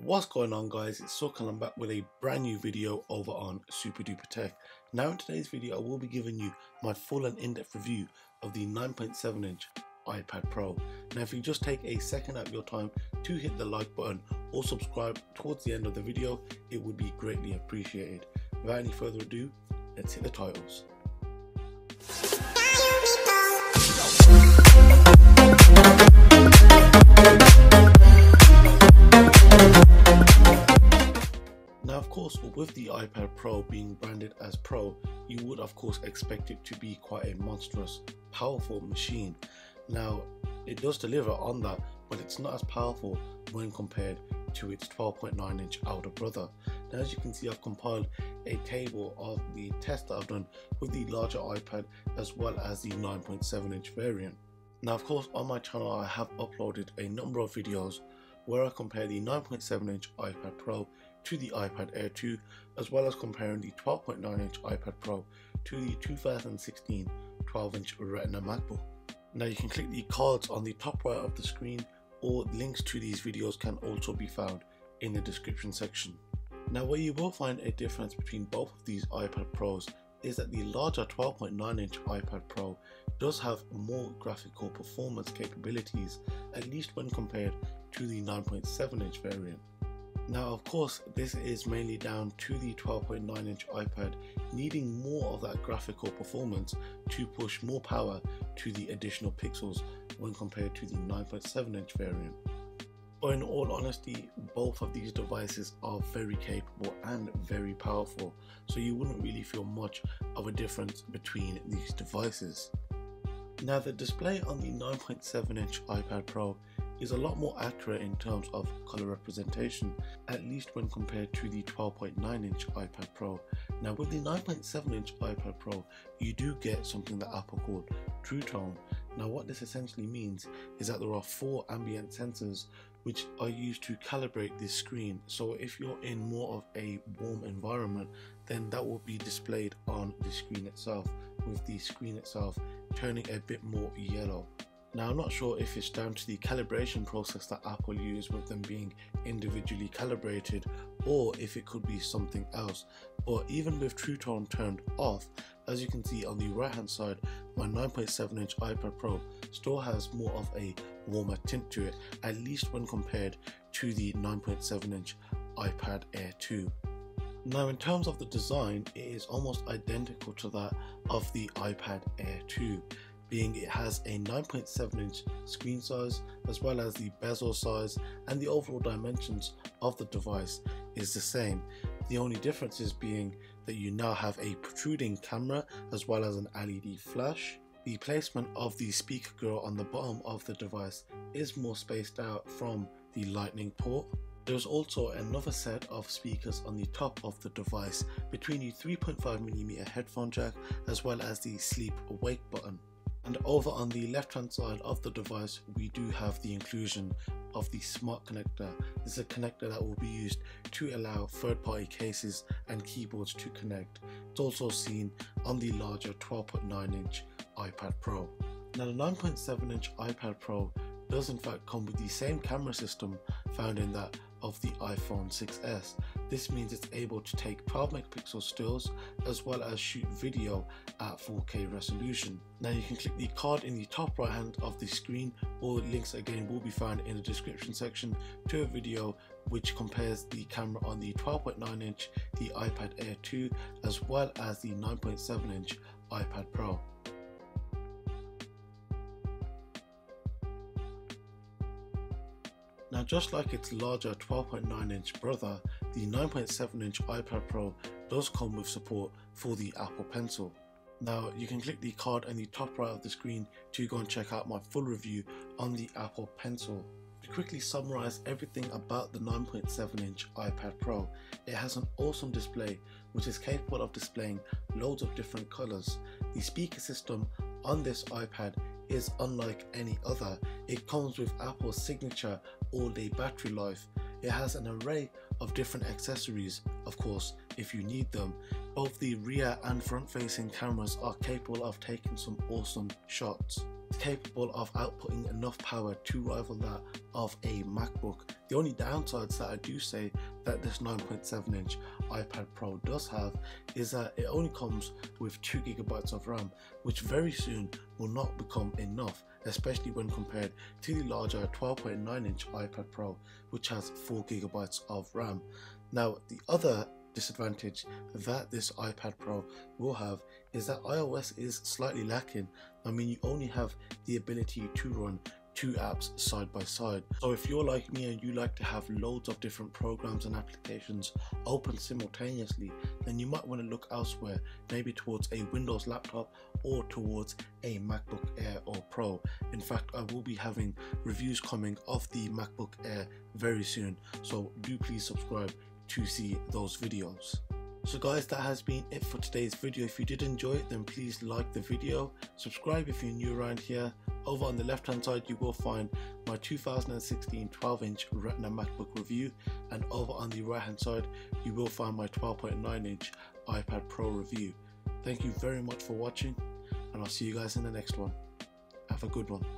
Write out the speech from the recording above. What's going on, guys? It's Suk and I'm back with a brand new video over on Super Duper Tech. Now in today's video I will be giving you my full and in-depth review of the 9.7 inch iPad Pro. Now if you just take a second out of your time to hit the like button or subscribe towards the end of the video, it would be greatly appreciated. Without any further ado, let's hit the titles. With the iPad Pro being branded as Pro, you would of course expect it to be quite a monstrous, powerful machine. Now, it does deliver on that, but it's not as powerful when compared to its 12.9 inch older brother. Now, as you can see, I've compiled a table of the test that I've done with the larger iPad as well as the 9.7 inch variant. Now, of course, on my channel, I have uploaded a number of videos where I compare the 9.7 inch iPad Pro to the iPad Air 2, as well as comparing the 12.9 inch iPad Pro to the 2016 12 inch Retina MacBook. Now you can click the cards on the top right of the screen, or links to these videos can also be found in the description section. Now where you will find a difference between both of these iPad Pros is that the larger 12.9 inch iPad Pro does have more graphical performance capabilities, at least when compared to the 9.7 inch variant. Now of course this is mainly down to the 12.9 inch iPad needing more of that graphical performance to push more power to the additional pixels when compared to the 9.7 inch variant. But in all honesty, both of these devices are very capable and very powerful, so you wouldn't really feel much of a difference between these devices. Now the display on the 9.7 inch iPad Pro is a lot more accurate in terms of color representation, at least when compared to the 12.9 inch iPad Pro. Now with the 9.7 inch iPad Pro, you do get something that Apple called True Tone. Now what this essentially means is that there are 4 ambient sensors which are used to calibrate this screen. So if you're in more of a warm environment, then that will be displayed on the screen itself, with the screen itself turning a bit more yellow. Now I'm not sure if it's down to the calibration process that Apple use with them being individually calibrated, or if it could be something else, but even with True Tone turned off, as you can see on the right hand side, my 9.7 inch iPad Pro still has more of a warmer tint to it, at least when compared to the 9.7 inch iPad Air 2. Now in terms of the design, it is almost identical to that of the iPad Air 2. Being it has a 9.7 inch screen size, as well as the bezel size, and the overall dimensions of the device is the same. The only difference is being that you now have a protruding camera as well as an LED flash. The placement of the speaker grill on the bottom of the device is more spaced out from the lightning port. There's also another set of speakers on the top of the device between the 3.5mm headphone jack as well as the sleep awake button. And over on the left hand side of the device, we do have the inclusion of the smart connector. This is a connector that will be used to allow third party cases and keyboards to connect. It's also seen on the larger 12.9 inch iPad Pro. Now the 9.7 inch iPad Pro does in fact come with the same camera system found in that of the iPhone 6s. This means it's able to take 12 megapixel stills as well as shoot video at 4K resolution. Now you can click the card in the top right hand of the screen, or links again will be found in the description section, to a video which compares the camera on the 12.9 inch, the iPad Air 2 as well as the 9.7 inch iPad Pro. Now just like its larger 12.9 inch brother, the 9.7 inch iPad Pro does come with support for the Apple Pencil. Now you can click the card in the top right of the screen to go and check out my full review on the Apple Pencil. To quickly summarize everything about the 9.7 inch iPad Pro, it has an awesome display which is capable of displaying loads of different colors. The speaker system on this iPad is unlike any other. It comes with Apple's signature all-day battery life. It has an array of different accessories, of course, if you need them. Both the rear and front-facing cameras are capable of taking some awesome shots. capable of outputting enough power to rival that of a MacBook. The only downsides that I do say that this 9.7-inch iPad Pro does have is that it only comes with 2 GB of RAM, which very soon will not become enough, especially when compared to the larger 12.9-inch iPad Pro, which has 4 GB of RAM. Now, the other disadvantage that this iPad Pro will have is that iOS is slightly lacking. I mean, you only have the ability to run two apps side by side. So if you're like me and you like to have loads of different programs and applications open simultaneously, then you might want to look elsewhere, maybe towards a Windows laptop or towards a MacBook Air or Pro. In fact, I will be having reviews coming of the MacBook Air very soon, so do please subscribe to see those videos. So guys, that has been it for today's video. If you did enjoy it, then please like the video, subscribe if you're new around here. Over on the left hand side you will find my 2016 12-inch Retina MacBook review, and over on the right hand side you will find my 12.9-inch iPad Pro review. Thank you very much for watching, and I'll see you guys in the next one. Have a good one.